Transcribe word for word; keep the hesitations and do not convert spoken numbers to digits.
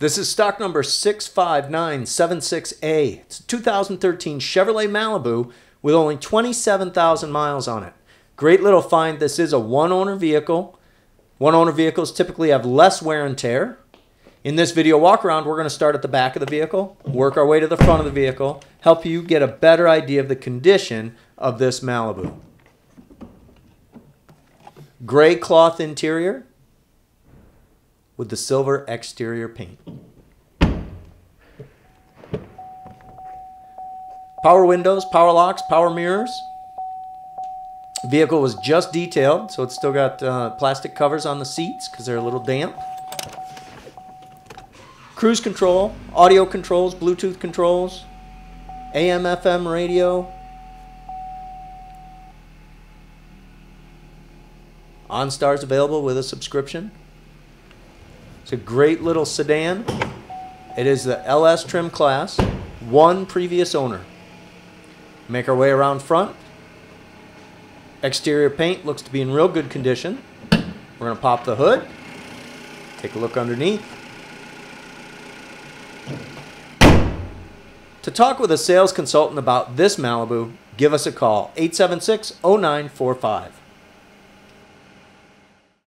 This is stock number six five nine seven six A. It's a two thousand thirteen Chevrolet Malibu with only twenty-seven thousand miles on it. Great little find. This is a one-owner vehicle. One-owner vehicles typically have less wear and tear. In this video walk-around, we're going to start at the back of the vehicle, work our way to the front of the vehicle, help you get a better idea of the condition of this Malibu. Gray cloth interior with the silver exterior paint. Power windows, power locks, power mirrors. Vehicle was just detailed, so it's still got uh, plastic covers on the seats because they're a little damp. Cruise control, audio controls, Bluetooth controls, A M F M radio, OnStar's available with a subscription. It's a great little sedan. It is the L S trim class, one previous owner. Make our way around front. Exterior paint looks to be in real good condition. We're going to pop the hood, take a look underneath. To talk with a sales consultant about this Malibu, give us a call, eight seven six, oh nine four five.